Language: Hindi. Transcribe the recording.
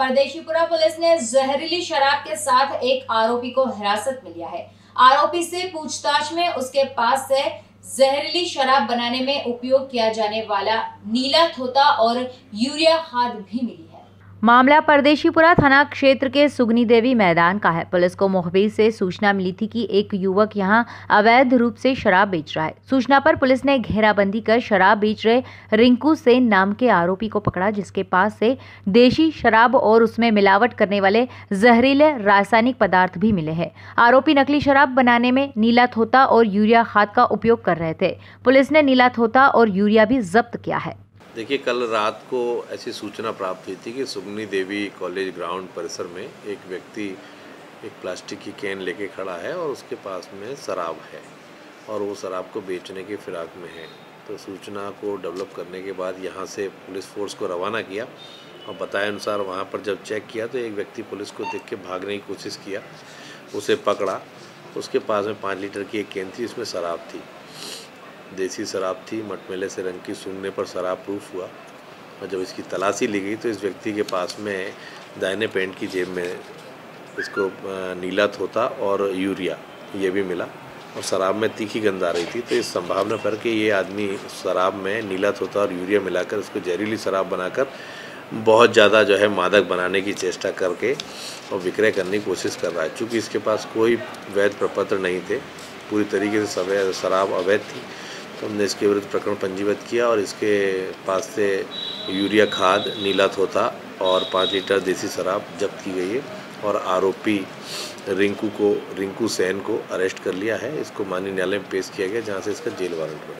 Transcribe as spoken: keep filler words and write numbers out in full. परदेशीपुरा पुलिस ने जहरीली शराब के साथ एक आरोपी को हिरासत में लिया है। आरोपी से पूछताछ में उसके पास से जहरीली शराब बनाने में उपयोग किया जाने वाला नीला थोथा और यूरिया खाद भी मिली है। मामला परदेशीपुरा थाना क्षेत्र के सुगनीदेवी मैदान का है। पुलिस को मुखबिर से सूचना मिली थी कि एक युवक यहां अवैध रूप से शराब बेच रहा है। सूचना पर पुलिस ने घेराबंदी कर शराब बेच रहे रिंकू सेन नाम के आरोपी को पकड़ा, जिसके पास से देशी शराब और उसमें मिलावट करने वाले जहरीले रासायनिक पदार्थ भी मिले हैं। आरोपी नकली शराब बनाने में नीला थोथा और यूरिया खाद का उपयोग कर रहे थे। पुलिस ने नीला थोथा और यूरिया भी जब्त किया है। देखिए, कल रात को ऐसी सूचना प्राप्त हुई थी कि सुगनी देवी कॉलेज ग्राउंड परिसर में एक व्यक्ति एक प्लास्टिक की कैन लेके खड़ा है और उसके पास में शराब है और वो शराब को बेचने की फिराक में है। तो सूचना को डेवलप करने के बाद यहाँ से पुलिस फोर्स को रवाना किया और बताए अनुसार वहाँ पर जब चेक किया तो एक व्यक्ति पुलिस को देख के भागने की कोशिश किया, उसे पकड़ा। उसके पास में पाँच लीटर की एक कैन थी, इसमें शराब थी, देसी शराब थी। मटमेले से रंग की सूंघने पर शराब प्रूफ हुआ और जब इसकी तलाशी ली गई तो इस व्यक्ति के पास में दाहिने पैंट की जेब में इसको नीला थोथा और यूरिया ये भी मिला और शराब में तीखी गंध आ रही थी। तो इस संभावना पर कि ये आदमी शराब में नीला थोथा और यूरिया मिलाकर उसको जहरीली शराब बनाकर बहुत ज़्यादा जो है मादक बनाने की चेष्टा करके और विक्रय करने की कोशिश कर रहा है। चूँकि इसके पास कोई वैध प्रपत्र नहीं थे, पूरी तरीके से शराब अवैध थी, तो हमने इसके विरुद्ध प्रकरण पंजीबद्ध किया और इसके पास से यूरिया खाद, नीला थोथा और पाँच लीटर देसी शराब जब्त की गई है और आरोपी रिंकू को रिंकू सेन को अरेस्ट कर लिया है। इसको माननीय न्यायालय में पेश किया गया, जहां से इसका जेल वारंट बना।